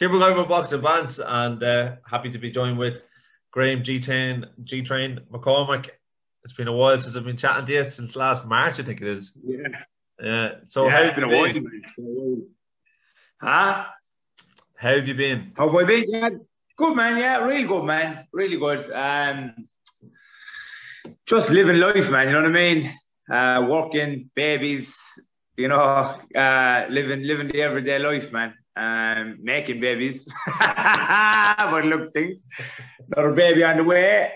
Kimber Cowan Box Advance, and happy to be joined with Graham G Train McCormick. It's been a while since I've been chatting to you, since last March, I think it is. So it's been a while, man. How have you been? How have I been? Yeah. Good, man. Yeah, really good, man. Really good. Just living life, man. You know what I mean? Working, babies, you know, living the everyday life, man. Making babies. But look, things. Another baby on the way.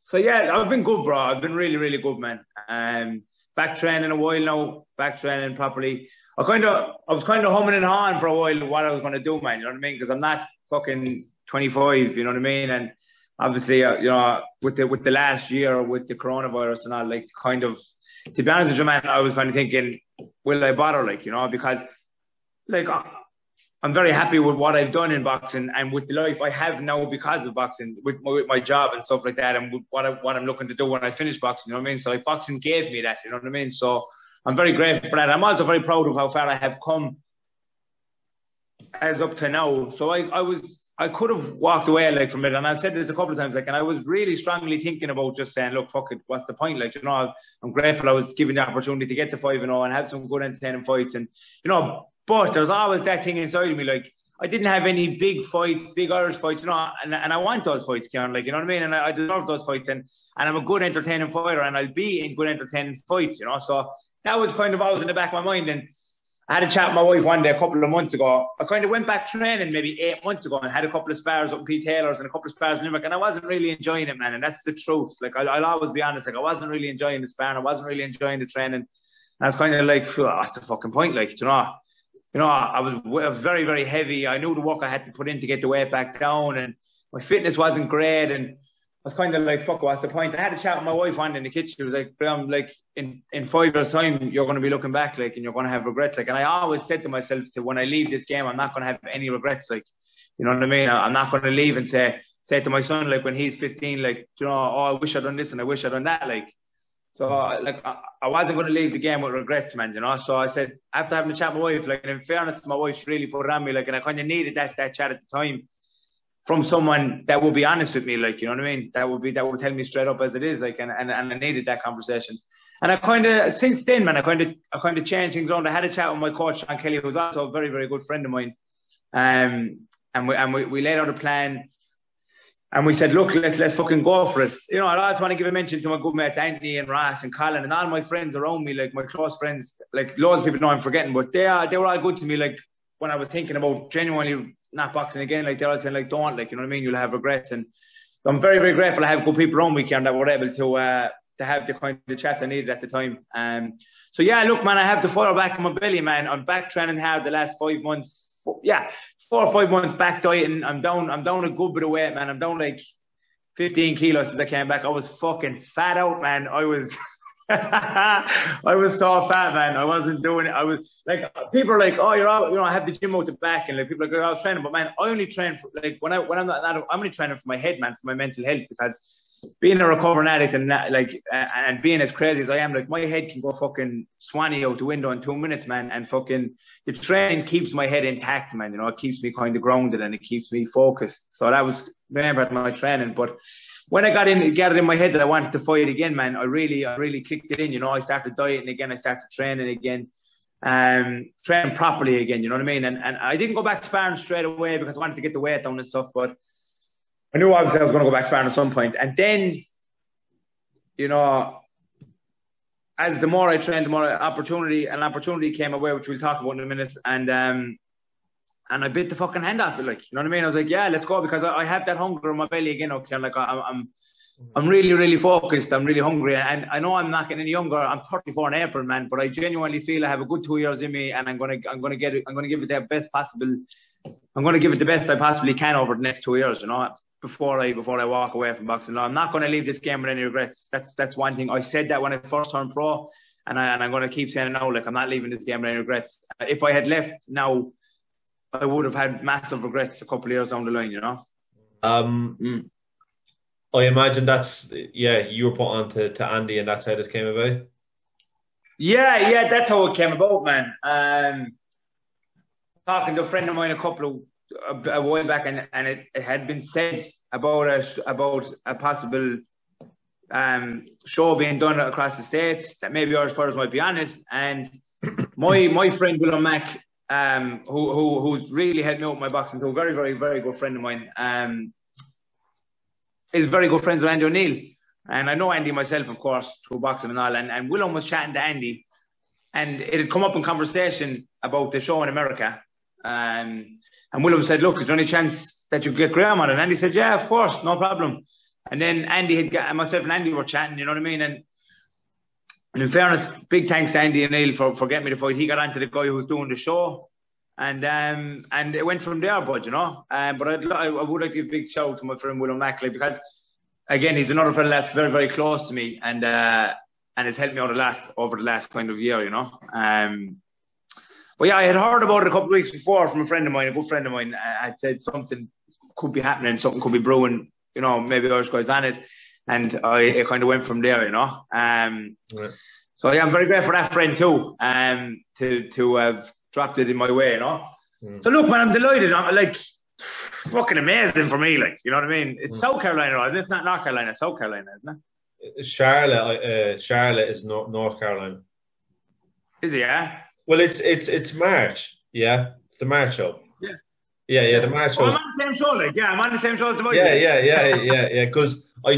So, yeah, I've been good, bro. I've been really, really good, man. Back training a while now. Back training properly. I was kind of humming and hawing for a while what I was going to do, man. You know what I mean? Because I'm not fucking 25, you know what I mean? And obviously, you know, with the last year with the coronavirus and all, like, kind of, to be honest with you, man, I was kind of thinking, will I bother, like, you know? Because, like, I'm very happy with what I've done in boxing and with the life I have now because of boxing, with my job and stuff like that, and with what I'm looking to do when I finish boxing, you know what I mean? So, like, boxing gave me that, you know what I mean? So I'm very grateful for that. I'm also very proud of how far I have come as up to now. So I could have walked away, like, from it. And I've said this a couple of times, like, and I was really strongly thinking about just saying, look, fuck it, what's the point? Like, you know, I'm grateful I was given the opportunity to get to 5-0 and have some good entertaining fights. And, you know, but there's always that thing inside of me, like, I didn't have any big fights, big Irish fights, you know, and I want those fights, Karen, like, you know what I mean? And I deserve those fights, and I'm a good entertaining fighter, and I'll be in good entertaining fights, you know? So that was kind of always in the back of my mind. And I had a chat with my wife one day a couple of months ago. I kind of went back training maybe 8 months ago and had a couple of spars up in Pete Taylor's and a couple of spars in Limerick, and I wasn't really enjoying it, man, and that's the truth. Like, I'll always be honest, like, I wasn't really enjoying the sparring, I wasn't really enjoying the training, and I was kind of like, oh, what's the fucking point, like, you know? You know, I was very, very heavy. I knew the work I had to put in to get the weight back down, and my fitness wasn't great. And I was kind of like, fuck, what's the point? I had a chat with my wife one in the kitchen. She was like, I'm like, in 5 years' time, you're going to be looking back, like, and you're going to have regrets. Like, and I always said to myself, when I leave this game, I'm not going to have any regrets. Like, you know what I mean? I'm not going to leave and say to my son, like, when he's 15, like, you know, oh, I wish I'd done this and I wish I'd done that. Like, so, like, I wasn't going to leave the game with regrets, man, you know? So I said, after having a chat with my wife, like, and in fairness to my wife, she really put it on me, like, and I kind of needed that chat at the time from someone that would be honest with me, like, you know what I mean? That would tell me straight up as it is, like, and I needed that conversation. And I kind of, since then, man, I kind of changed things around. I had a chat with my coach, Sean Kelly, who's also a very, very good friend of mine. And we laid out a plan. And we said, look, let's fucking go for it. You know, I always want to give a mention to my good mates, Anthony and Ross and Colin and all my friends around me, like my close friends, like loads of people know I'm forgetting, but they were all good to me, like when I was thinking about genuinely not boxing again, like they're all saying, like, don't, like, you know what I mean? You'll have regrets. And I'm very, very grateful I have good people around me, Karen, that were able to have the kind of chat I needed at the time. So yeah, look, man, I have the fire back in my belly, man. I'm back training hard the last 5 months. Yeah, 4 or 5 months back dieting. I'm down a good bit of weight, man. I'm down like 15 kilos since I came back. I was fucking fat out, man. I was so fat, man. I wasn't doing it. I was like, people are like, oh, you're out, you know, I have the gym out the back, and like people are like, oh, I was training, but man, I only train for, like, I'm only training for my head, man, for my mental health, because being a recovering addict and that, like, and being as crazy as I am, like, my head can go fucking swanny out the window in 2 minutes, man. And fucking the training keeps my head intact, man. You know, it keeps me kind of grounded and it keeps me focused. So that was remembered my training. But when I got it in my head that I wanted to fight again, man, I really clicked it in. You know, I started dieting again. I started training again. Training properly again. You know what I mean? And I didn't go back to sparring straight away because I wanted to get the weight down and stuff, but I knew obviously I was going to go back sparring at some point. And then, you know, as the more I trained, the more opportunity came away, which we'll talk about in a minute. And I bit the fucking hand off it, like, you know what I mean? I was like, yeah, let's go, because I have that hunger in my belly again. Okay, like I'm really, really focused. I'm really hungry, and I know I'm not getting any younger. I'm 34 in April, man. But I genuinely feel I have a good 2 years in me, and I'm going to give it the best I possibly can over the next 2 years. You know, before I walk away from boxing. No, I'm not going to leave this game with any regrets. That's one thing. I said that when I first turned pro, and I'm going to keep saying it now. Like, I'm not leaving this game with any regrets. If I had left now, I would have had massive regrets a couple of years down the line. You know. I imagine that's, yeah, you were put on to Andy, and that's how this came about? Yeah, that's how it came about, man. talking to a friend of mine a couple of a while back, and it had been said about a possible show being done across the States that maybe Irish Fighters might be on it. And my friend Willem Mack, who really helped me out with my boxing, so a very, very, very good friend of mine, is very good friends with Andy O'Neill. And I know Andy myself, of course, through boxing and all. And Willem was chatting to Andy, and it had come up in conversation about the show in America. And Willem said, look, is there any chance that you could get Graham on it? And Andy said, yeah, of course, no problem. And then Andy myself and Andy were chatting, you know what I mean? And in fairness, big thanks to Andy O'Neill for getting me the fight. He got onto the guy who was doing the show. And it went from there, bud, you know. But I would like to give a big shout out to my friend Willem Mackley, because, again, he's another fellow that's very, very close to me, and it's helped me out a lot over the last kind of year, you know. But yeah, I had heard about it a couple of weeks before from a friend of mine, a good friend of mine. I said something could be happening, something could be brewing, you know, maybe Irish guys on it, and it kind of went from there, you know. Right. So yeah, I'm very grateful for that friend too, to have dropped it in my way, you know. So look, man, I'm delighted. I'm like, fucking amazing for me, like, you know what I mean? It's South Carolina, right? It's not North Carolina, it's South Carolina, isn't it? Charlotte is North Carolina. Is it, yeah? Well, it's March, yeah. It's the March show. Yeah. Yeah, the March show. Oh, I'm on the same show, like, yeah, I'm on the same show as the boys. Yeah, because I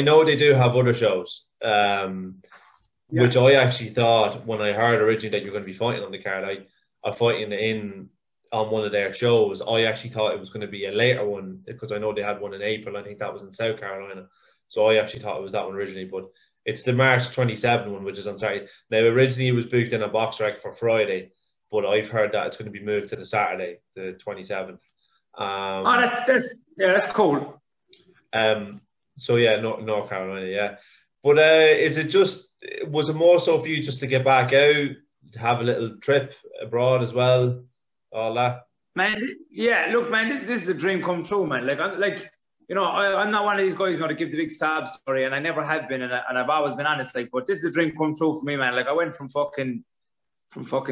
know they do have other shows, which I actually thought when I heard originally that you're going to be fighting on the card, I'm fighting in on one of their shows. I actually thought it was going to be a later one, because I know they had one in April. I think that was in South Carolina. So I actually thought it was that one originally, but it's the March 27 one, which is on Saturday. Now, originally it was booked in a box rack for Friday, but I've heard that it's going to be moved to the Saturday, the 27th. That's cool. So yeah, North Carolina, yeah. But was it more so for you just to get back out, have a little trip abroad as well? All that, man. Yeah, look, man, this is a dream come true, man. Like, you know, I'm not one of these guys, you know, to give the big sob story, and I never have been, and I've always been honest, like. But this is a dream come true for me, man. Like, I went from fucking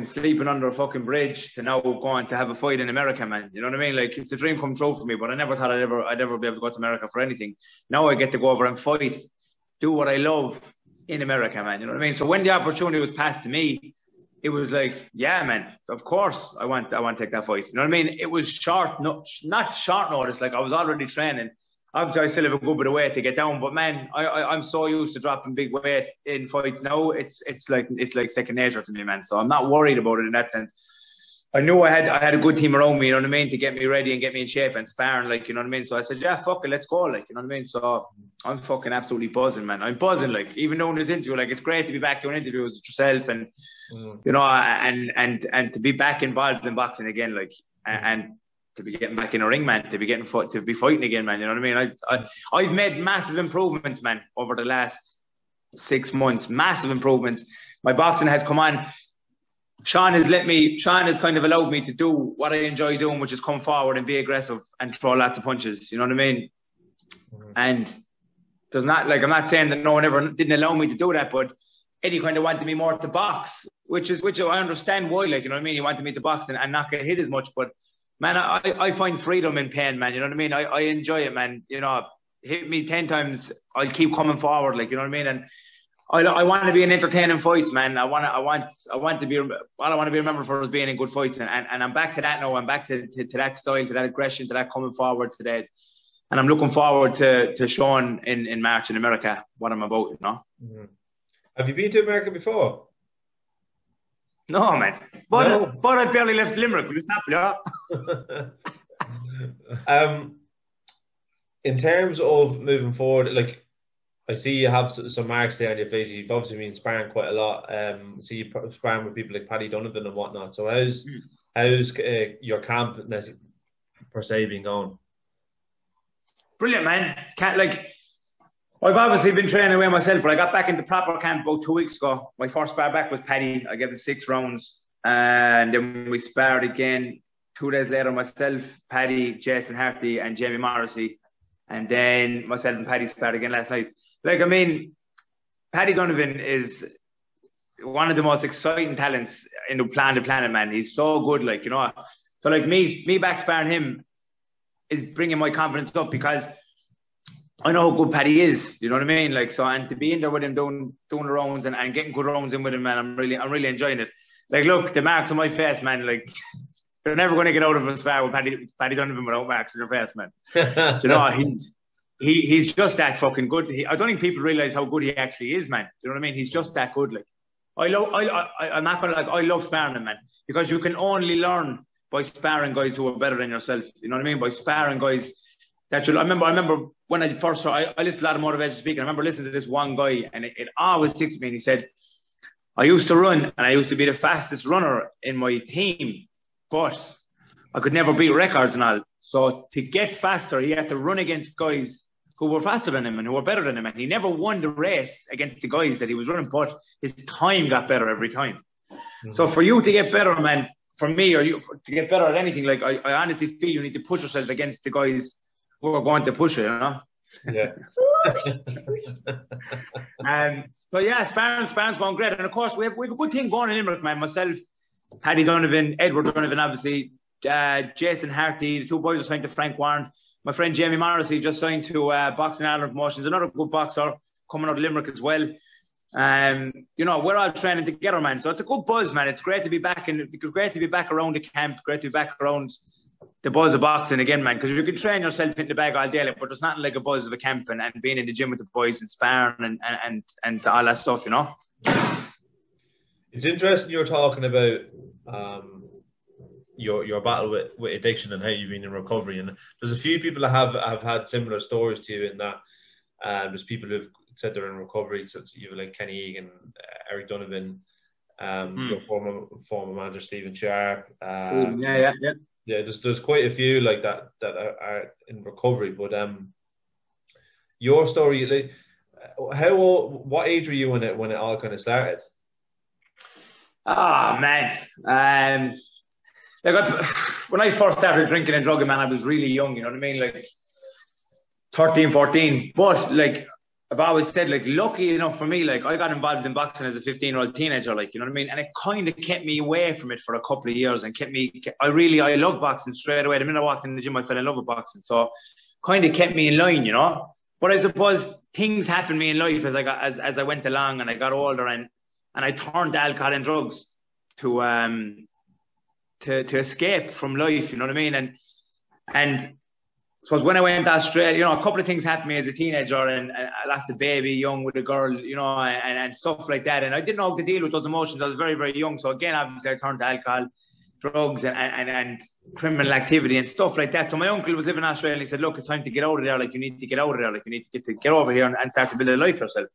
sleeping under a fucking bridge to now going to have a fight in America, man. You know what I mean? Like, it's a dream come true for me. But I never thought I'd ever be able to go to America for anything. Now I get to go over and fight, do what I love in America, man. You know what I mean? So when the opportunity was passed to me, it was like, yeah, man, of course I want to take that fight. You know what I mean? It was not short notice. Like, I was already training. Obviously, I still have a good bit of weight to get down. But, man, I'm so used to dropping big weight in fights now. It's like second nature to me, man. So I'm not worried about it in that sense. I knew I had a good team around me, you know what I mean, to get me ready and get me in shape and sparring, like, you know what I mean? So I said, yeah, fuck it, let's go, like, you know what I mean? So I'm fucking absolutely buzzing, man. I'm buzzing, like, even doing this interview, like, it's great to be back doing interviews with yourself and, you know, and to be back involved in boxing again, like, and to be getting back in a ring, man, to be fighting again, man, you know what I mean? I've made massive improvements, man, over the last 6 months, massive improvements. My boxing has come on. Sean has kind of allowed me to do what I enjoy doing, which is come forward and be aggressive and throw lots of punches. You know what I mean? And there's not, like, I'm not saying that no one ever didn't allow me to do that, but Eddie kind of wanted me more to box, which I understand why, like, you know what I mean? He wanted me to box and not get hit as much. But, man, I find freedom in pain, man. You know what I mean? I enjoy it, man. You know, hit me 10 times, I'll keep coming forward, like, you know what I mean? And I want to be in entertaining fights, man. I want to be remembered for is being in good fights, and I'm back to that now. I'm back to that style, to that aggression, to that coming forward, to that. And I'm looking forward to Sean in March in America. What I'm about, you know. Have you been to America before? No, man. But I barely left Limerick. Will you stop, yeah? In terms of moving forward, like, I see you have some marks there on your face. You've obviously been sparring quite a lot. I see you sparring with people like Paddy Donovan and whatnot. So how's your camp per se been going? Brilliant, man. I've obviously been training away myself, but I got back into proper camp about 2 weeks ago. My first spar back was Paddy. I gave him 6 rounds, and then we sparred again 2 days later. Myself, Paddy, Jason Harty, and Jamie Morrissey, and then myself and Paddy sparred again last night. Like, I mean, Paddy Donovan is one of the most exciting talents in the planet, man. He's so good, like, you know. So like me backsparring him is bringing my confidence up because I know how good Paddy is. You know what I mean? Like, so, and to be in there with him doing the rounds and getting good rounds in with him, man, I'm really enjoying it. Like, look, the marks on my face, man, like, they're never going to get out of a spar with Paddy Donovan without marks on your face, man. You know, he's just that fucking good. I don't think people realise how good he actually is, man. You know what I mean? He's just that good. Like, I'm not going to, like, I love sparring him, man, because you can only learn by sparring guys who are better than yourself. You know what I mean? By sparring guys that you, I remember when I first saw, I listened to a lot of motivational speaking. I remember listening to this one guy and it always sticks with me. And he said, I used to run and I used to be the fastest runner in my team, but I could never beat records and all. So to get faster, he had to run against guys who were faster than him and who were better than him. And he never won the race against the guys that he was running, but his time got better every time. Mm-hmm. So for you to get better, man, for me, or you to get better at anything, like I honestly feel you need to push yourself against the guys who are going to push you, you know? Yeah. So yeah, sparring's going great. And of course, we have a good thing going in Limerick, man. Myself, Paddy Donovan, Edward Donovan, obviously, Jason Harty, the two boys are signed to Frank Warren. My friend Jamie Morrissey just signed to Boxing Ireland Promotions, another good boxer coming out of Limerick as well. You know, we're all training together, man. So it's a good buzz, man. It's great to be back, and it's great to be back around the camp. Great to be back around the buzz of boxing again, man. Because you can train yourself in the bag all day, like, but there's nothing like a buzz of a camp and being in the gym with the boys and sparring and all that stuff, you know. It's interesting you're talking about your battle with addiction and how you've been in recovery. And there's a few people that have had similar stories to you in that. There's people who've said they're in recovery. So you have like Kenny Egan, Eric Donovan, your former manager Stephen Sharpe. Yeah. There's quite a few like that are in recovery. But your story, like, what age were you when it all kind of started? Oh man, when I first started drinking and drugging, man, I was really young. You know what I mean, like 13, 14. But like, I've always said, like, lucky enough for me, like, I got involved in boxing as a 15-year-old teenager, like, you know what I mean? And it kind of kept me away from it for a couple of years and I love boxing straight away. The minute I walked in the gym, I fell in love with boxing. So kind of kept me in line, you know? But I suppose things happened to me in life as I went along and I got older and I turned to alcohol and drugs to escape from life, you know what I mean? And I suppose when I went to Australia, you know, a couple of things happened to me as a teenager and I lost a baby young with a girl, you know, and stuff like that. And I didn't know how to deal with those emotions. I was very, very young. So again, obviously I turned to alcohol, drugs and criminal activity and stuff like that. So my uncle was living in Australia and he said, look, it's time to get out of there. Like, you need to get out of there. Like, you need to get over here and start to build a life for yourself.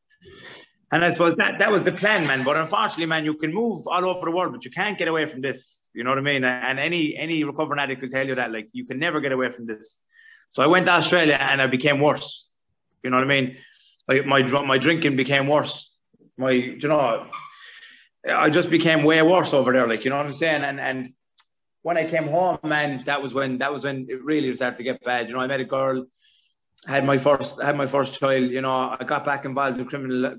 And I suppose that was the plan, man. But unfortunately, man, you can move all over the world, but you can't get away from this. You know what I mean? And any recovering addict will tell you that, like, you can never get away from this. So I went to Australia and I became worse. You know what I mean? My drinking became worse. I just became way worse over there. Like, you know what I'm saying? And when I came home, man, that was when it really started to get bad. You know, I met a girl, had my first child. You know, I got back involved in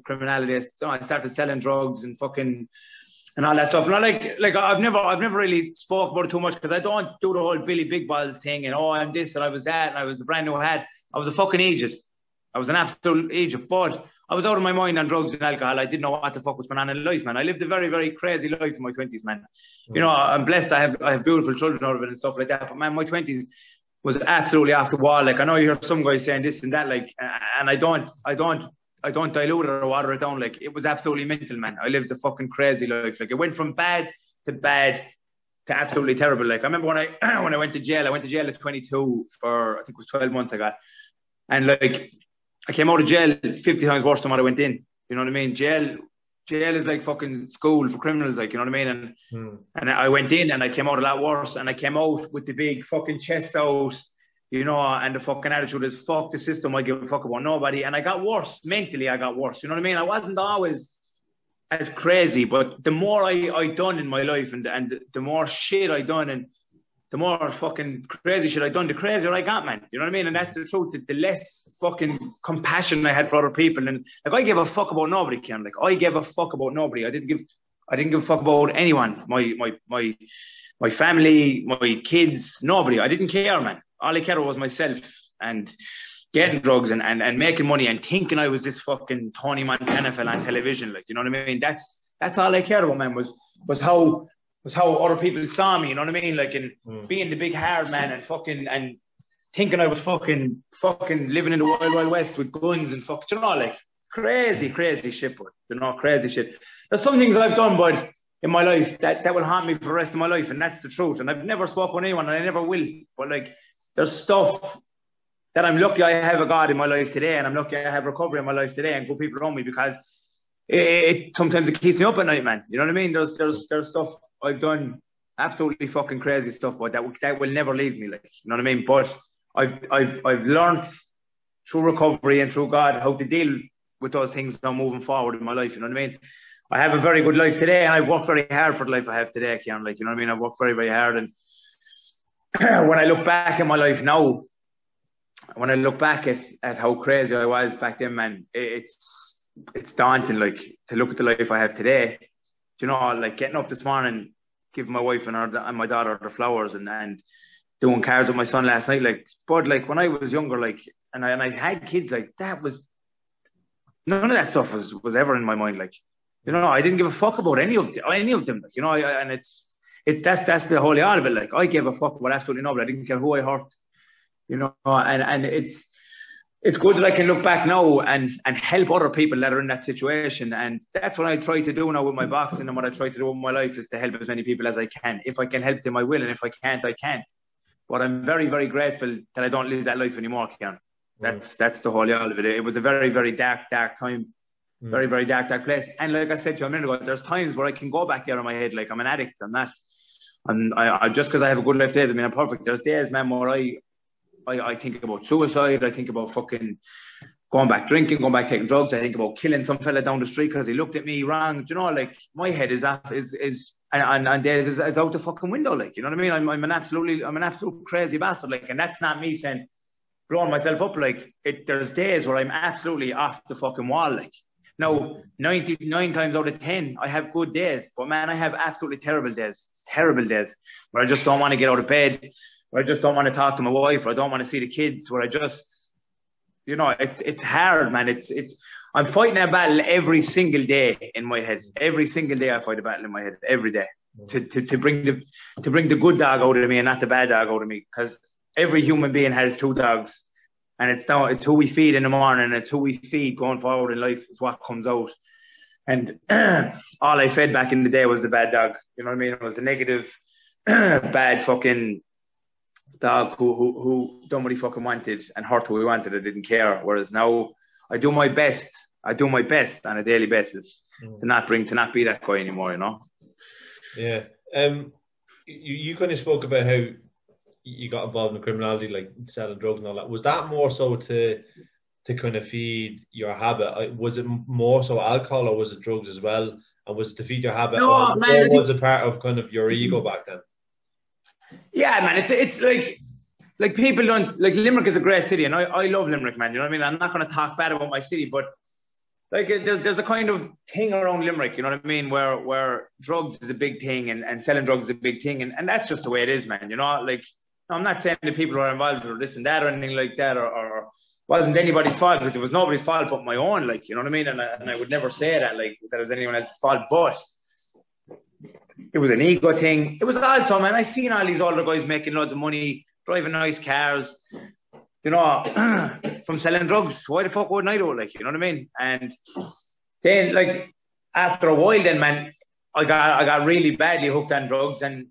criminality. You know, I started selling drugs and fucking. And all that stuff. And I like I've never really spoke about it too much because I don't do the whole Billy Big Balls thing and I'm this and I was that and I was a brand new hat. I was a fucking idiot. I was an absolute idiot. But I was out of my mind on drugs and alcohol. I didn't know what the fuck was going on in life, man. I lived a very, very crazy life in my 20s, man. You know, I'm blessed. I have beautiful children out of it and stuff like that. But man, my 20s was absolutely off the wall. Like, I know you hear some guys saying this and that, like, and I don't dilute it or water it down. Like, it was absolutely mental, man. I lived a fucking crazy life. Like, it went from bad to absolutely terrible. Like, I remember when I went to jail, I went to jail at 22 for, I think it was 12 months I got. And like, I came out of jail 50 times worse than what I went in. You know what I mean? Jail is like fucking school for criminals, like, you know what I mean? And I went in and I came out a lot worse. And I came out with the big fucking chest out, you know, and the fucking attitude is, fuck the system, I give a fuck about nobody. And I got worse. Mentally, I got worse. You know what I mean? I wasn't always as crazy, but the more I done in my life and the more shit I done and the more fucking crazy shit I done, the crazier I got, man. You know what I mean? And that's the truth. The less fucking compassion I had for other people. And like, I gave a fuck about nobody, Ken. Like, I gave a fuck about nobody. I didn't give... I didn't give a fuck about anyone. My family, my kids, nobody. I didn't care, man. All I cared was myself and getting drugs and making money and thinking I was this fucking Tony Montana fella on television. Like, you know what I mean? That's all I cared about, man, was how other people saw me, you know what I mean? Like, and being the big hard man and fucking, and thinking I was fucking living in the Wild Wild West with guns and fuck, you know, like crazy shit, but you know, crazy shit. There's some things I've done, but in my life that will haunt me for the rest of my life, and that's the truth. And I've never spoken to anyone, and I never will. But like, there's stuff that I'm lucky I have a God in my life today, and I'm lucky I have recovery in my life today, and good people around me, because it sometimes it keeps me up at night, man. You know what I mean? There's stuff I've done, absolutely fucking crazy stuff, but that will never leave me, like, you know what I mean? But I've learned through recovery and through God how to deal with those things now moving forward in my life. You know what I mean? I have a very good life today, and I've worked very hard for the life I have today, Ciaran. Like, you know what I mean? I've worked very, very hard, and when I look back at my life now, when I look back at how crazy I was back then, man, it's daunting, like, to look at the life I have today. You know, like, getting up this morning, giving my wife and my daughter the flowers, and doing cards with my son last night, like, but like, when I was younger, like, and I had kids, like, that was, none of that stuff was ever in my mind, like, you know, I didn't give a fuck about any of them, like, you know, and that's the holy all of it, like, I gave a fuck about absolutely nobody. I didn't care who I hurt, you know, and it's good that I can look back now and help other people that are in that situation, and that's what I try to do now with my boxing, and what I try to do with my life is to help as many people as I can. If I can help them, I will, and if I can't, I can't. But I'm very, very grateful that I don't live that life anymore, Ciaran. That's the whole all of it. It was a very, very dark time. Mm. Very, very dark place. And like I said to you a minute ago, there's times where I can go back there in my head, like, I'm an addict. I'm not. And I just because I have a good life today doesn't mean I'm perfect. There's days, man, where I think about suicide. I think about fucking going back drinking, going back taking drugs. I think about killing some fella down the street because he looked at me wrong. Do you know, like, my head is off, and there's is out the fucking window, like, you know what I mean? I'm an absolute crazy bastard, like, and that's not me saying blowing myself up, like, there's days where I'm absolutely off the fucking wall, like. Now, 99 times out of 10, I have good days, but man, I have absolutely terrible days where I just don't want to get out of bed, where I just don't want to talk to my wife, where I don't want to see the kids, where I just, you know, it's hard, man. I'm fighting a battle every single day in my head. Every single day I fight a battle in my head, every day, to bring the good dog out of me and not the bad dog out of me. Because every human being has two dogs, and it's who we feed in the morning, and it's who we feed going forward in life is what comes out. And all I fed back in the day was the bad dog. You know what I mean? It was the negative, bad fucking dog who nobody fucking wanted and hurt who we wanted. I didn't care. Whereas now I do my best on a daily basis to not be that guy anymore, you know? Yeah. You kind of spoke about how you got involved in criminality, like selling drugs and all that. Was that more so to kind of feed your habit? Was it more so alcohol, or was it drugs as well? And was it to feed your habit? No, or man, was it part of kind of your ego back then? Yeah, man, it's like people don't, like, Limerick is a great city, and I love Limerick, man, you know what I mean? I'm not going to talk bad about my city, but like, there's a kind of thing around Limerick, you know what I mean, where drugs is a big thing, and selling drugs is a big thing, and that's just the way it is, man, you know? Like, I'm not saying the people who are involved or this and that or anything like that, or wasn't anybody's fault, because it was nobody's fault but my own, like, you know what I mean? And I would never say that, like, that it was anyone else's fault, but it was an ego thing. It was also, man, I seen all these older guys making loads of money, driving nice cars, you know, from selling drugs. Why the fuck wouldn't I do it? Like, you know what I mean? And then, like, after a while then, man, I got really badly hooked on drugs, and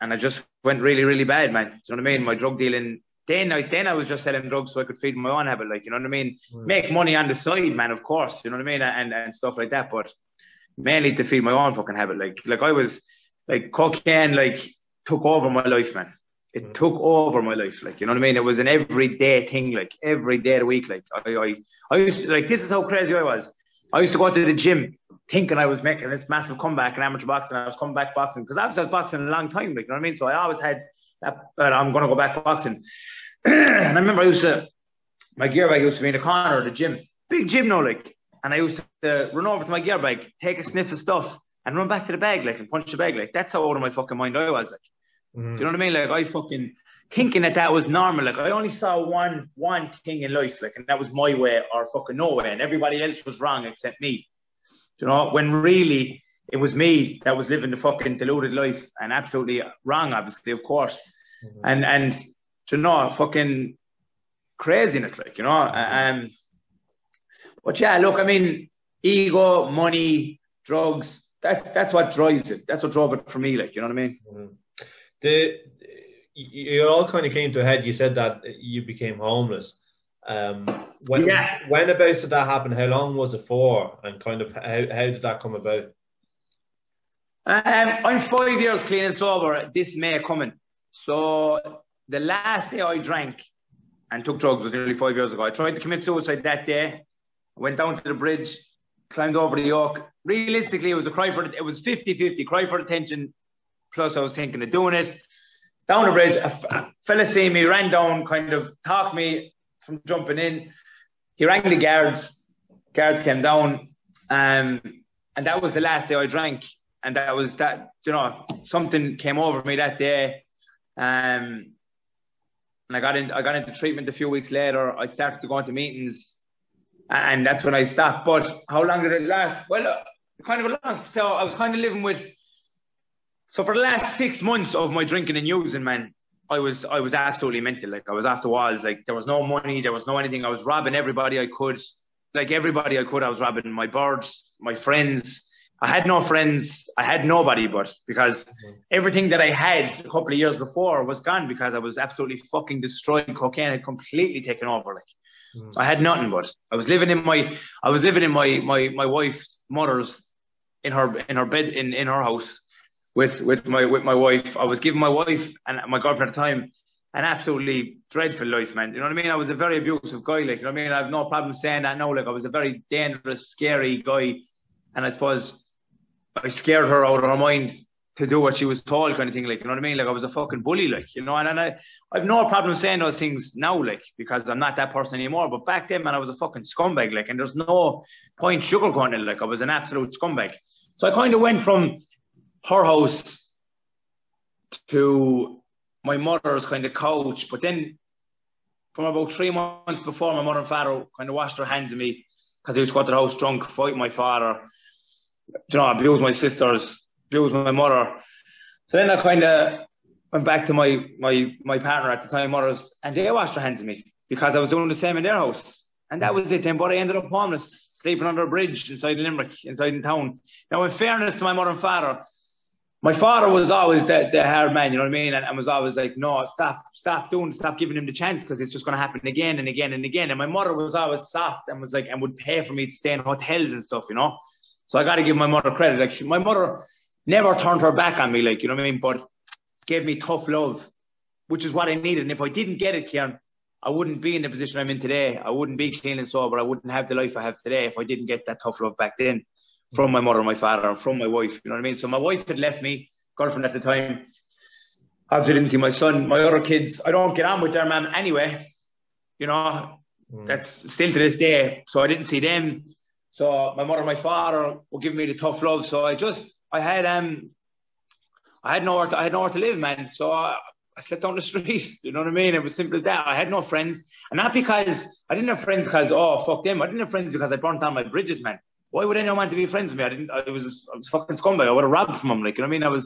I just went really, really bad, man. Do you know what I mean? My drug dealing. Then I was just selling drugs so I could feed my own habit, like, you know what I mean? Make money on the side, man, of course, you know what I mean? And stuff like that, but mainly to feed my own fucking habit. Like I was, like, cocaine, like, took over my life, man. It took over my life, like, you know what I mean? It was an everyday thing, like, every day of the week. Like, I used to, like, this is how crazy I was. I used to go to the gym thinking I was making this massive comeback in amateur boxing. I was coming back boxing, because obviously I was boxing a long time, like, you know what I mean? So I always had that, I'm going to go back boxing. And I remember my gear bag used to be in the corner of the gym. Big gym now, like. And I used to run over to my gear bag, take a sniff of stuff, and run back to the bag, like, and punch the bag. Like, that's how out of my fucking mind I was, like. Do you know what I mean? Like, I fucking thinking that that was normal. Like, I only saw one thing in life, like, and that was my way or fucking no way, and everybody else was wrong except me. Do you know? When really it was me that was living the fucking deluded life and absolutely wrong, obviously, of course. And do you know, fucking craziness, like, you know. But yeah, look, I mean, ego, money, drugs. That's what drives it. That's what drove it for me, like, you know what I mean. You all kind of came to a head. You said that you became homeless. When about did that happen? How long was it for? And kind of how did that come about? I'm 5 years clean and sober this May coming. So the last day I drank and took drugs was nearly 5 years ago. I tried to commit suicide that day. I went down to the bridge, climbed over the yoke. Realistically, it was a cry for it was 50-50, cry for attention. Plus, I was thinking of doing it. Down the bridge, a fella seen me, ran down, kind of talked me from jumping in. He rang the guards. Guards came down, and that was the last day I drank. And that was that. You know, something came over me that day, and I got into treatment a few weeks later. I started to go into meetings, and that's when I stopped. But how long did it last? Well, kind of a long. So I was kind of living with. So for the last 6 months of my drinking and using, man, I was absolutely mental. Like, I was off the walls. Like, there was no money, there was no anything. I was robbing everybody I could. Like, everybody I could, I was robbing my birds, my friends. I had no friends. I had nobody, but because everything that I had a couple of years before was gone because I was absolutely fucking destroyed. Cocaine had completely taken over. Like, I had nothing, but I was living in my wife's mother's in her bed in her house. With my wife. I was giving my wife and my girlfriend at the time an absolutely dreadful life, man. You know what I mean? I was a very abusive guy, like, you know what I mean? I have no problem saying that now. Like, I was a very dangerous, scary guy. And I suppose I scared her out of her mind to do what she was told, kind of thing, like, you know what I mean? Like, I was a fucking bully, like, you know, and I have no problem saying those things now, like, because I'm not that person anymore. But back then, man, I was a fucking scumbag, like, and there's no point sugarcoating it, like, I was an absolute scumbag. So I kind of went from her house to my mother's kind of couch. But then from about 3 months before, my mother and father kind of washed their hands of me because they used to go to the house drunk, fight my father, you know, abuse my sisters, abuse my mother. So then I kind of went back to my partner at the time, mother's, and they washed their hands of me because I was doing the same in their house. And that was it then, but I ended up homeless, sleeping under a bridge inside Limerick, inside in town. Now, in fairness to my mother and father, my father was always the hard man, you know what I mean? And was always like, no, stop giving him the chance because it's just going to happen again and again and again. And my mother was always soft and was like, and would pay for me to stay in hotels and stuff, you know? So I got to give my mother credit. Like, my mother never turned her back on me, like, you know what I mean? But gave me tough love, which is what I needed. And if I didn't get it, Ciaran, I wouldn't be in the position I'm in today. I wouldn't be clean and sober. I wouldn't have the life I have today if I didn't get that tough love back then. From my mother and my father and from my wife, you know what I mean? So my wife had left me, girlfriend at the time. Obviously didn't see my son, my other kids. I don't get on with their mum anyway, you know. That's still to this day. So I didn't see them. So my mother and my father were giving me the tough love. So I had nowhere to live, man. So I slept on the streets, you know what I mean? It was simple as that. I had no friends. And not because I didn't have friends because, oh, fuck them. I didn't have friends because I burnt down my bridges, man. Why would anyone want to be friends with me? I was fucking scumbag. I would have robbed from him, like, you know what I mean?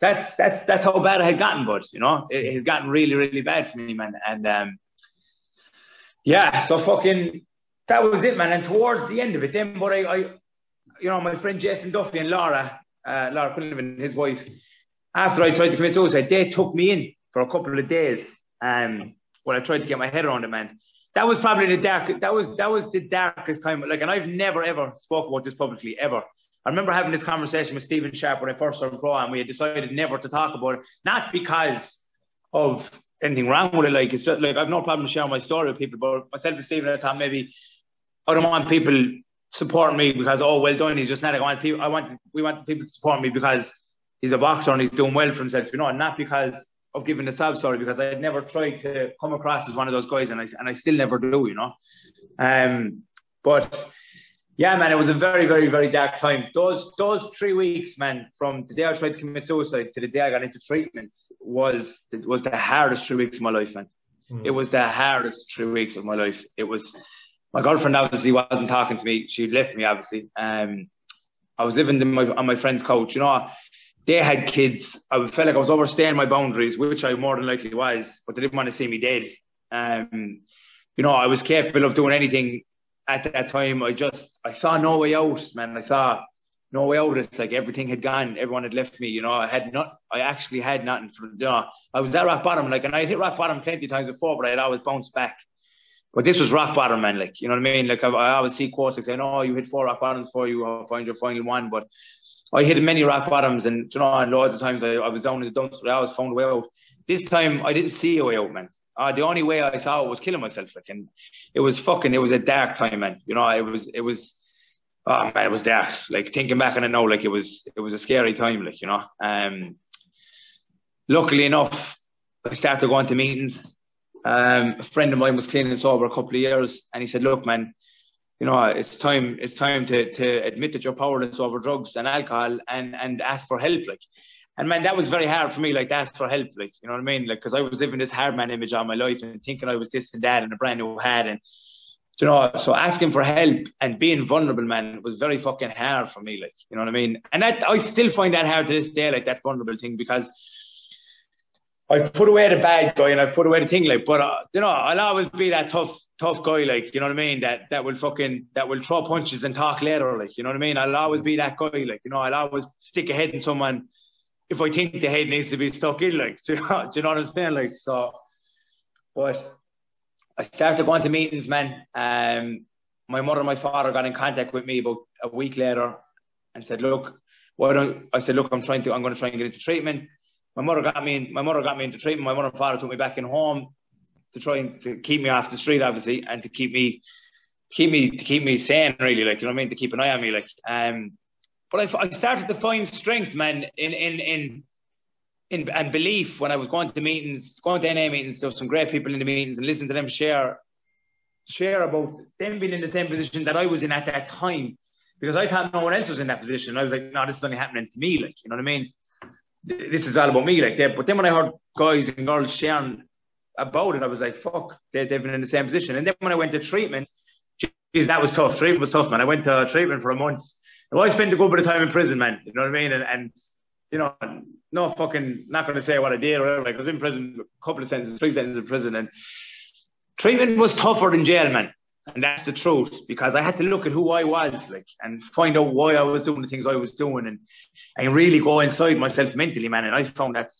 That's how bad it had gotten, bud. You know, it had gotten really, really bad for me, man. And yeah, so fucking that was it, man. And towards the end of it, then, but I you know, my friend Jason Duffy and Laura Quinnivan, his wife, after I tried to commit suicide, they took me in for a couple of days. When I tried to get my head around it, man. That was probably the dark. That was the darkest time. Like, and I've never ever spoke about this publicly ever. I remember having this conversation with Stephen Sharpe when I first started pro, and we had decided never to talk about it, not because of anything wrong with it. Like, it's just like I've no problem sharing my story with people, but myself and Stephen, I thought maybe I don't want people support me because, oh, well done, he's just not. We want people to support me because he's a boxer and he's doing well for himself, you know, and not because of giving a sob story, because I had never tried to come across as one of those guys, and I still never do, you know. But Yeah, man, it was a very, very, very dark time. Those 3 weeks, man, from the day I tried to commit suicide to the day I got into treatment was the hardest 3 weeks of my life, man. It was the hardest 3 weeks of my life. It was, my girlfriend obviously wasn't talking to me. She'd left me, obviously. I was living on my friend's couch. You know, they had kids. I felt like I was overstaying my boundaries, which I more than likely was, but they didn't want to see me dead. You know, I was capable of doing anything at that time. I saw no way out, man. I saw no way out. It's like everything had gone. Everyone had left me, you know. I actually had nothing. You know, I was at rock bottom, like, and I'd hit rock bottom plenty of times before, but I'd always bounce back. But this was rock bottom, man, like, you know what I mean? Like, I always see coaches saying, oh, you hit 4 rock bottoms before you find your final one. But I hit many rock bottoms, and, you know, and loads of times I was down in the dumps, but I always found a way out. This time, I didn't see a way out, man. The only way I saw it was killing myself, like, and it was a dark time, man. You know, oh man, it was dark. Like, thinking back on it now, like, it was a scary time, like, you know. Luckily enough, I started going to meetings. A friend of mine was clean and sober a couple of years, and he said, look, man, you know, it's time to admit that you're powerless over drugs and alcohol and ask for help, like. And, man, that was very hard for me, like, to ask for help, like, you know what I mean? Like, because I was living this hard man image all my life and thinking I was this and that and a brand new hat, and, you know, so asking for help and being vulnerable, man, was very fucking hard for me, like, you know what I mean? And that, I still find that hard to this day, like, that vulnerable thing, because I've put away the bad guy and I've put away the thing, like, but, you know, I'll always be that tough guy, like, you know what I mean, that will throw punches and talk later, like, you know what I mean? I'll always be that guy, like, you know, I'll always stick a head in someone if I think the head needs to be stuck in, like, do you know what I'm saying? Like, so, but I started going to meetings, man. My mother and my father got in contact with me about a week later and said, look, I'm going to try and get into treatment. My mother got me into treatment. My mother and father took me back in home to try and to keep me off the street, obviously, and to keep me sane, really, like, you know what I mean? To keep an eye on me, like. But I started to find strength, man, in and belief when I was going to meetings, going to NA meetings. There were some great people in the meetings, and listening to them share about them being in the same position that I was in at that time, because I thought no one else was in that position. I was like, no, this is only happening to me, like, you know what I mean? This is all about me, like that. But then when I heard guys and girls sharing about it, I was like, fuck, they've been in the same position. And then when I went to treatment, geez, that was tough. Treatment was tough, man. I went to treatment for a month. Well, I spent a good bit of time in prison, man. You know what I mean? And you know, no fucking, not going to say what I did or whatever. Like, I was in prison, a couple of sentences, 3 sentences in prison. And treatment was tougher than jail, man. And that's the truth, because I had to look at who I was, like, and find out why I was doing the things I was doing, and really go inside myself mentally, man. And I found that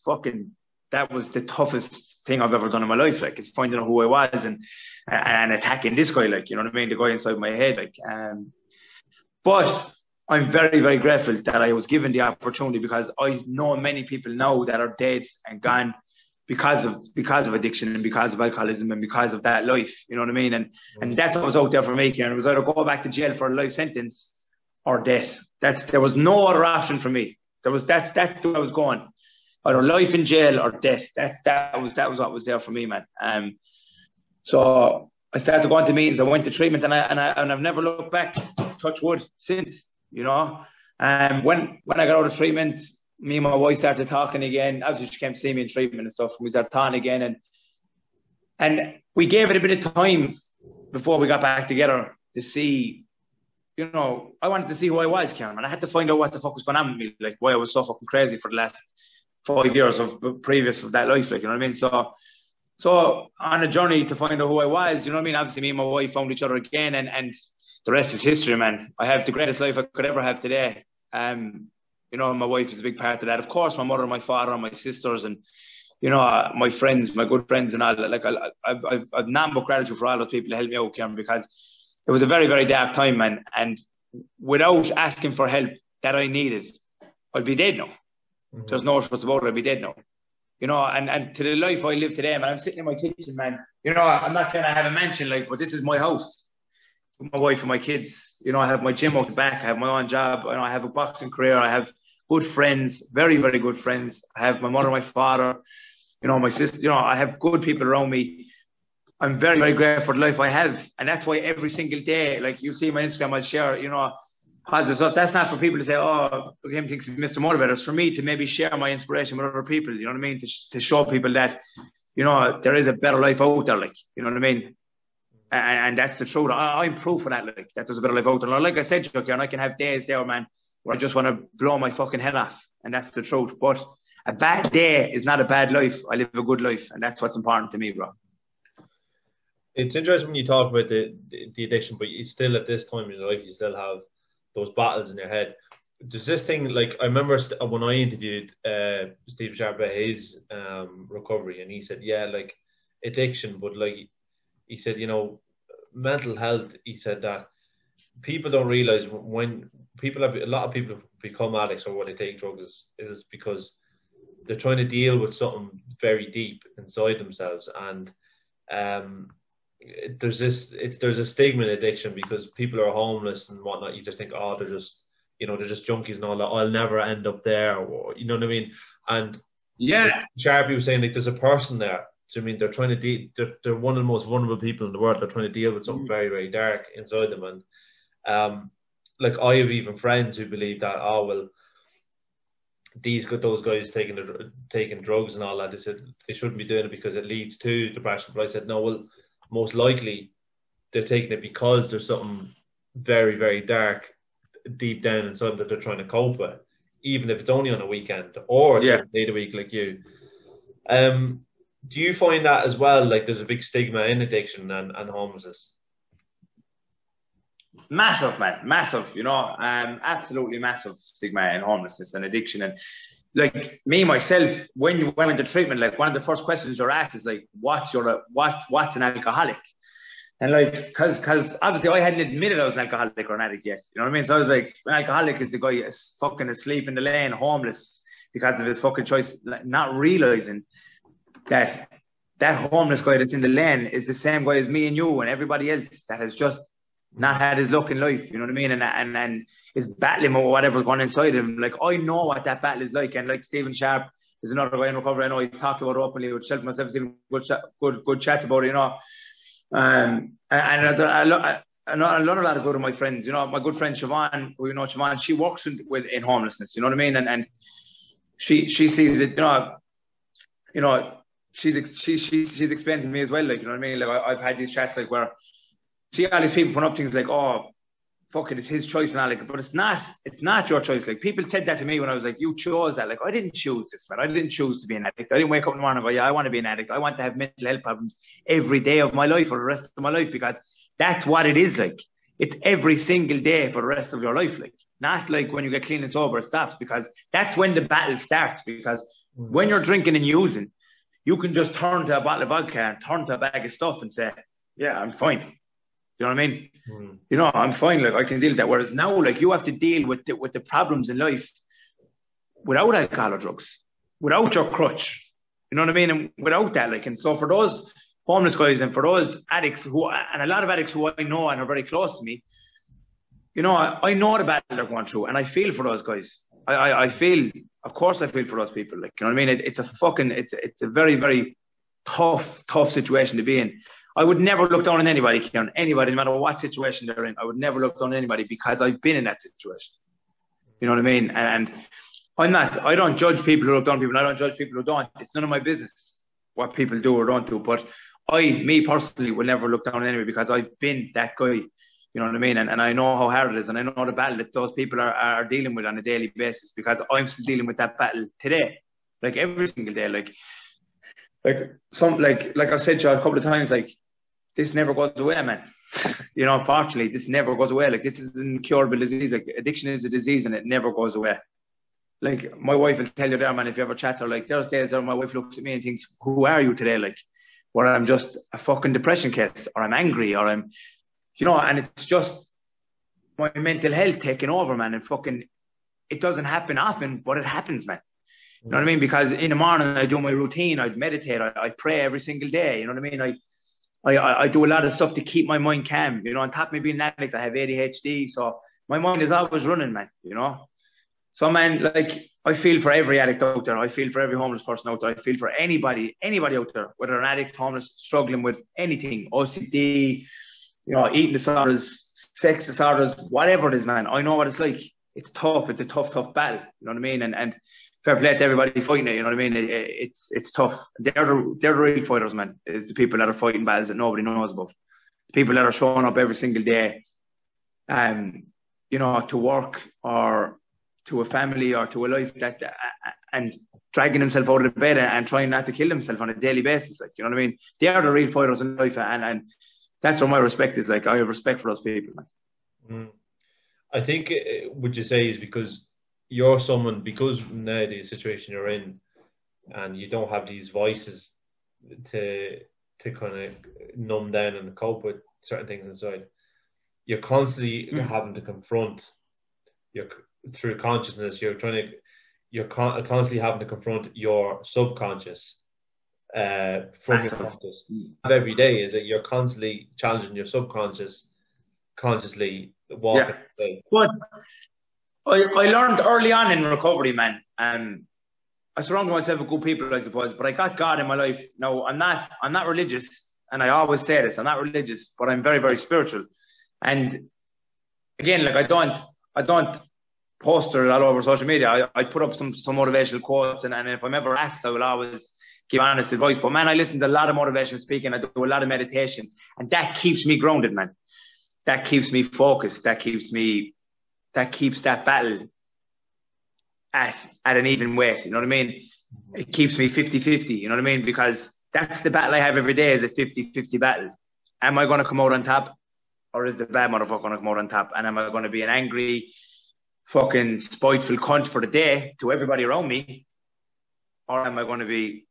that was the toughest thing I've ever done in my life, like, is finding out who I was and attacking this guy, like, you know what I mean? The guy inside my head, like. But I'm very, very grateful that I was given the opportunity, because I know many people now that are dead and gone because of addiction and because of alcoholism and because of that life, you know what I mean? And that's what was out there for me, Karen. It was either go back to jail for a life sentence or death. There was no other option for me. That's where I was going. Either life in jail or death. That was what was there for me, man. So I started going to meetings. I went to treatment, and I've never looked back, touch wood, since, you know. And when I got out of treatment, me and my wife started talking again. Obviously, she came to see me in treatment and stuff. And we started talking again. And we gave it a bit of time before we got back together to see, you know, I wanted to see who I was, Karen. And I had to find out what the fuck was going on with me, like, why I was so fucking crazy for the last 5 years of that life, like, you know what I mean? So on a journey to find out who I was, you know what I mean? Obviously, me and my wife found each other again. And the rest is history, man. I have the greatest life I could ever have today. You know, my wife is a big part of that. Of course, my mother and my father and my sisters and, you know, my friends, my good friends and all. Like, I've none but gratitude for all those people to help me out, Karen, because it was a very, very dark time, man. And without asking for help that I needed, I'd be dead now. Mm-hmm. There's no what's about it. I'd be dead now. You know, and to the life I live today, man, I'm sitting in my kitchen, man. You know, I'm not saying I have a mansion, like, but this is my house. With my wife and my kids. You know, I have my gym out the back. I have my own job. You know, I have a boxing career. I have good friends, very, very good friends. I have my mother, my father, you know, my sister. You know, I have good people around me. I'm very, very grateful for the life I have. And that's why every single day, like you see my Instagram, I'll share, you know, positive stuff. That's not for people to say, oh, him thinks he's Mr. Motivator. It's for me to maybe share my inspiration with other people, you know what I mean? To show people that, you know, there is a better life out there, like, you know what I mean? And that's the truth. I'm proof of that, like, that there's a better life out there. And like I said, Chuck, and I can have days there, man, where I just want to blow my fucking head off. And that's the truth. But a bad day is not a bad life. I live a good life. And that's what's important to me, bro. It's interesting when you talk about the addiction, but you still, at this time in your life, you still have those battles in your head. There's this thing, like, I remember when I interviewed Stephen Sharpe about his recovery, and he said, yeah, like, addiction, but, like, he said, you know, mental health, he said that people don't realise when people have, a lot of people become addicts or when they take drugs is because they're trying to deal with something very deep inside themselves. And there's a stigma in addiction because people are homeless and whatnot. You just think, oh, they're just, you know, they're just junkies and all that. I'll never end up there, or, you know what I mean? And yeah, Sharpe was saying, like, there's a person there. So, I mean, they're trying to deal, they're one of the most vulnerable people in the world. They're trying to deal with something very, very dark inside them. And like, I have even friends who believe that, oh, well, those guys taking drugs and all that, they said they shouldn't be doing it because it leads to depression. But I said, no, well, most likely they're taking it because there's something very, very dark deep down inside that they're trying to cope with, even if it's only on a weekend or it's a day of the week, like you. Do you find that as well? Like, there's a big stigma in addiction and homelessness. Massive, man, massive. You know, absolutely massive stigma in homelessness and addiction. And like me myself, when you went into treatment, like one of the first questions you're asked is like, what's an alcoholic? And like, because obviously I hadn't admitted I was an alcoholic or an addict yet. You know what I mean? So I was like, an alcoholic is the guy is fucking asleep in the lane, homeless because of his fucking choice, not realizing that homeless guy that's in the lane is the same guy as me and you and everybody else that has just not had his luck in life, you know what I mean? And is battling with whatever's going inside him. Like, I know what that battle is like. And like Stephen Sharpe is another guy in recovery. I know he's talked about it openly with Shelf myself, good chats about it, you know. I learn a lot of good with my friends, you know. My good friend Siobhan, who you know, Siobhan, she works in homelessness, you know what I mean? And she sees it, you know, she's explained to me as well, like, you know what I mean? Like, I've had these chats, like, where see all these people put up things like, oh, fuck it, it's his choice and all, like, but it's not your choice. Like, people said that to me when I was like, you chose that. Like, I didn't choose this, man. I didn't choose to be an addict. I didn't wake up in the morning and go, yeah, I want to be an addict. I want to have mental health problems every day of my life for the rest of my life, because that's what it is like. It's every single day for the rest of your life, like, not like when you get clean and sober, it stops, because that's when the battle starts, because when you're drinking and using, you can just turn to a bottle of vodka and turn to a bag of stuff and say, yeah, I'm fine. You know what I mean? You know, I'm fine. Like, I can deal with that. Whereas now, like, you have to deal with the problems in life without alcohol or drugs, without your crutch. You know what I mean? And without that, like, and so for those homeless guys and for those addicts and a lot of addicts who I know and are very close to me, you know, I know the battle they're going through and I feel for those guys. I feel, of course I feel for those people. Like, you know what I mean? It's a very, very tough situation to be in. I would never look down on anybody, Karen. Anybody, no matter what situation they're in, I would never look down on anybody because I've been in that situation. You know what I mean? And I don't judge people who look down on people. I don't judge people who don't. It's none of my business what people do or don't do. But me personally will never look down on anybody because I've been that guy. You know what I mean? And I know how hard it is. And I know the battle that those people are dealing with on a daily basis, because I'm still dealing with that battle today. Like, every single day. Like I've said to you a couple of times, like, this never goes away, man. You know, unfortunately, this never goes away. Like, this is an incurable disease. Like, addiction is a disease and it never goes away. Like, my wife will tell you there, man, if you ever chat to her, like, there's days where my wife looks at me and thinks, who are you today? Like, where I'm just a fucking depression case, or I'm angry, or I'm... You know, and it's just my mental health taking over, man. And fucking, it doesn't happen often, but it happens, man. You know what I mean? Because in the morning I do my routine, I'd meditate, I pray every single day. You know what I mean? I do a lot of stuff to keep my mind calm. You know, on top of me being an addict, I have ADHD, so my mind is always running, man. You know, So, man, like, I feel for every addict out there. I feel for every homeless person out there. I feel for anybody out there, whether an addict, homeless, struggling with anything, OCD, you know, eating disorders, sex disorders, whatever it is, man. I know what it's like. It's tough. It's a tough battle. You know what I mean? And fair play to everybody fighting it. You know what I mean? It's tough. They're the real fighters, man. It's the people that are fighting battles that nobody knows about. The people that are showing up every single day, you know, to work or to a family or to a life that, and dragging themselves out of the bed and trying not to kill themselves on a daily basis. Like, you know what I mean? They are the real fighters in life. And that's what my respect is. Like, I have respect for those people, man. Mm. I think what you say is because you're someone, because now the situation you're in and you don't have these voices to kind of numb down and cope with certain things inside, you're constantly having to confront your, through consciousness, you're constantly having to confront your subconscious from your conscious. Every day is that you're constantly challenging your subconscious consciously. Yeah. But I learned early on in recovery, man, I surrounded myself with good people, I suppose, but I got God in my life. No, I'm not religious, and I always say this, I'm not religious, but I'm very, very spiritual. And again, like, I don't poster it all over social media. I put up some motivational quotes, and if I'm ever asked, I will always give honest advice. But, man, I listen to a lot of motivational speaking, I do a lot of meditation, and that keeps me grounded, man. That keeps me focused. That keeps that battle at an even weight. You know what I mean? It keeps me 50-50. You know what I mean? Because that's the battle I have every day, is a 50-50 battle. Am I going to come out on top, or is the bad motherfucker going to come out on top? And am I going to be an angry, fucking spiteful cunt for the day to everybody around me? Or am I going to be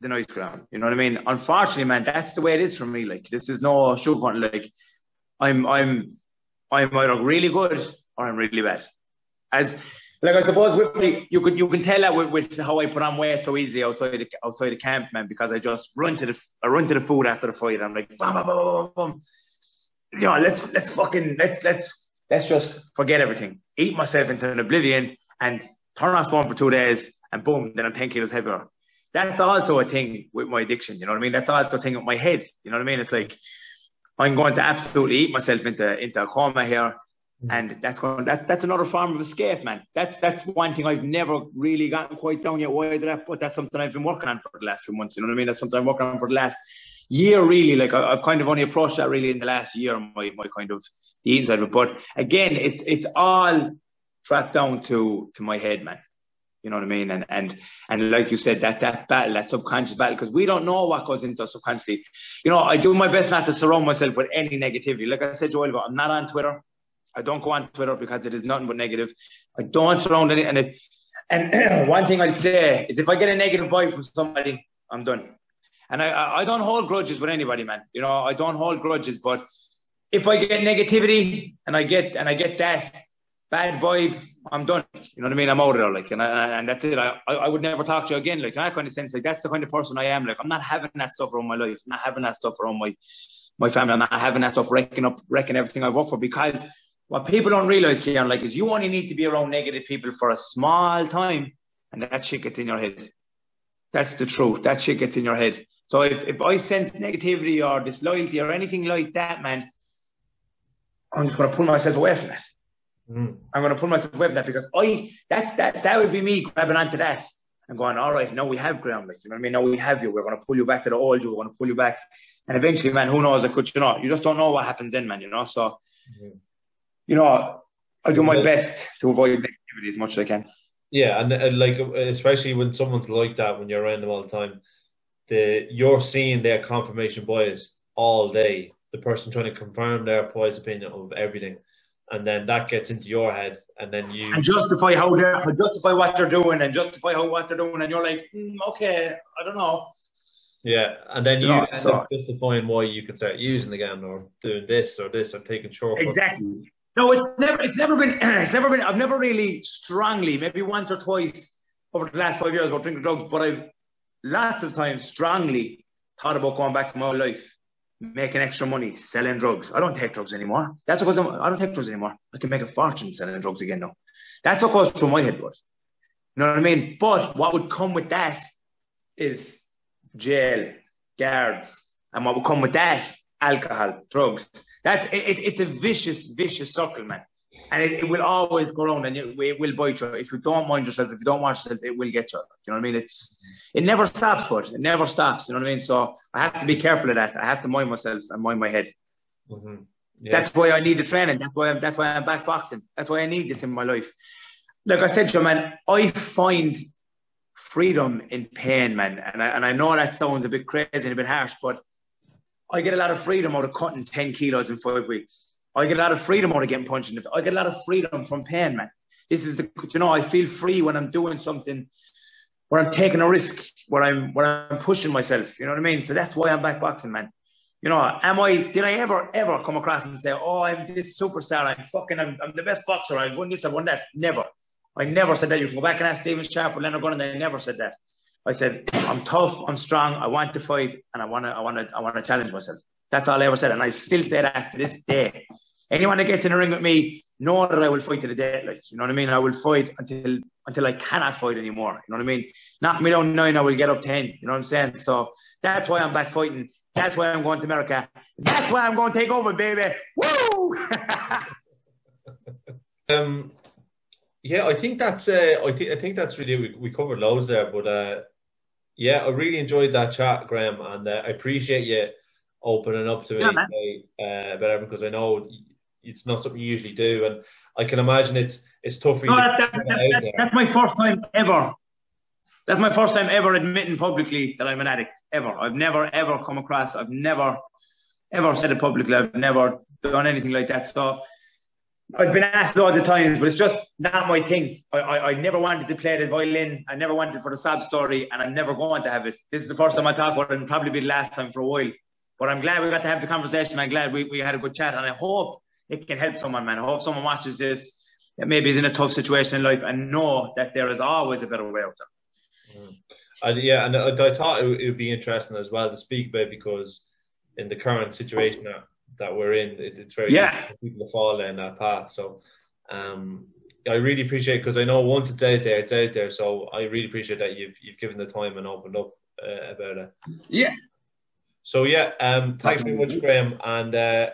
the nice ground? You know what I mean? Unfortunately, man, that's the way it is for me. Like, this is no sugarcoating. Like, I'm either really good or I'm really bad. As, like, I suppose with me, you can tell that with how I put on weight so easily outside the camp, man, because I run to the food after the fight. I'm like, bam, bam, bam, bam, bam. You know, let's just forget everything, eat myself into an oblivion, and turn on stone for 2 days, and boom, then I'm 10 kilos heavier. That's also a thing with my addiction. You know what I mean? That's also a thing with my head. You know what I mean? It's like, I'm going to absolutely eat myself into a coma here, and that's another form of escape, man. That's one thing I've never really gotten quite down yet, why did I, but that's something I've been working on for the last few months. You know what I mean? That's something I'm working on for the last year, really. Like, I've kind of only approached that really in the last year, my kind of eating side of it. But again, it's all trapped down to my head, man. You know what I mean? And like you said, that battle, that subconscious battle, because we don't know what goes into us subconsciously. You know, I do my best not to surround myself with any negativity. Like I said to you earlier, I'm not on Twitter. I don't go on Twitter because it is nothing but negative. I don't surround it. And one thing I'll say is, if I get a negative vibe from somebody, I'm done. And I don't hold grudges with anybody, man. You know, I don't hold grudges. But if I get negativity and I get that bad vibe, I'm done. You know what I mean? I'm out of there, like, and that's it. I would never talk to you again, like, that kind of sense. Like, that's the kind of person I am. Like, I'm not having that stuff around my life. I'm not having that stuff around my family. I'm not having that stuff wrecking everything I've worked for. Because what people don't realize, Ciaran, like, is you only need to be around negative people for a small time, and that shit gets in your head. That's the truth. That shit gets in your head. So if I sense negativity or disloyalty or anything like that, man, I'm just gonna pull myself away from that. I'm going to pull myself away from that, because that would be me grabbing onto that and going, all right, now we have Graham, like, you know what I mean? Now we have you. We're going to pull you back to the old you. We're going to pull you back. And eventually, man, who knows? I could, you know, you just don't know what happens then, man, you know? So, you know, I do my best to avoid negativity as much as I can. Yeah, and like, especially when someone's like that, when you're around them all the time, you're seeing their confirmation bias all day. The person trying to confirm their biased opinion of everything. And then that gets into your head, and then you and justify what they're doing, and justify what they're doing, and you're like, okay, I don't know. Yeah, and then you end up justifying why you could start using again, or doing this, or taking shortcuts. Exactly. No, it's never been. I've never really strongly, maybe once or twice over the last 5 years, about drinking drugs, but I've lots of times strongly thought about going back to my life making extra money selling drugs. I don't take drugs anymore. That's because I don't take drugs anymore. I can make a fortune selling drugs again now. That's what goes through my head, bud. You know what I mean? But what would come with that is jail, guards, and what would come with that, alcohol, drugs. It's a vicious, vicious circle, man. And it will always go around, and it will bite you. If you don't mind yourself, if you don't watch yourself, it will get you. You know what I mean? It never stops, but it never stops. You know what I mean? So I have to be careful of that. I have to mind myself and mind my head. Mm-hmm. Yeah. That's why I need the training. That's why I'm back boxing. That's why I need this in my life. Like I said to you, man, I find freedom in pain, man. And I know that sounds a bit crazy and a bit harsh, but I get a lot of freedom out of cutting 10 kilos in 5 weeks. I get a lot of freedom out of getting punched in the face. I get a lot of freedom from pain, man. This is I feel free when I'm doing something, where I'm taking a risk, where I'm pushing myself. You know what I mean? So that's why I'm back boxing, man. You know, did I ever come across and say, oh, I'm this superstar, I'm the best boxer, I've won this, I've won that? Never. I never said that. You can go back and ask Stephen Sharpe or Leonard Gunn, and they never said that. I said, I'm tough, I'm strong, I want to fight, and I wanna challenge myself. That's all I ever said, and I still say that after this day. Anyone that gets in the ring with me know that I will fight to the death, like, you know what I mean? I will fight until I cannot fight anymore, you know what I mean? Knock me down 9, I will get up 10, you know what I'm saying? So that's why I'm back fighting. That's why I'm going to America. That's why I'm going to take over, baby. Woo! Yeah, I think that's I think that's really, we covered loads there, but yeah, I really enjoyed that chat, Graham, and I appreciate you opening up to me today, about everything, because I know it's not something you usually do, and I can imagine it's tough for you. No, that's my first time ever. That's my first time ever admitting publicly that I'm an addict, ever. I've never, ever come across, I've never, ever said it publicly. I've never done anything like that. So I've been asked all the times, but it's just not my thing. I never wanted to play the violin. I never wanted for the sob story, and I'm never going to have it. This is the first time I talk about it, and probably be the last time for a while. But I'm glad we got to have the conversation. I'm glad we had a good chat, and I hope it can help someone, man. I hope someone watches this that maybe is in a tough situation in life and know that there is always a better way out there. Mm. Yeah, and I thought it would be interesting as well to speak about, because in the current situation that we're in, it's very easy for people to fall in that path. So I really appreciate, because I know once it's out there, it's out there. So I really appreciate that you've given the time and opened up about it. Yeah. So yeah, thanks very much, Graham, and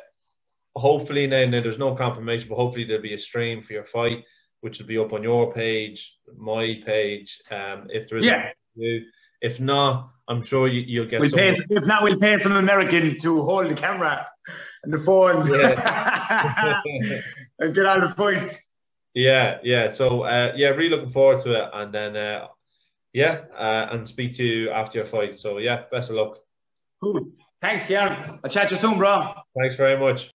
hopefully now there's no confirmation, but hopefully there'll be a stream for your fight, which will be up on your page, my page. If there is, if not, I'm sure you'll get. If not, we'll pay some American to hold the camera and the phone and get out of the fight. Yeah. So really looking forward to it, and then and speak to you after your fight. So yeah, best of luck. Cool. Thanks, Karen. I'll chat to you soon, bro. Thanks very much.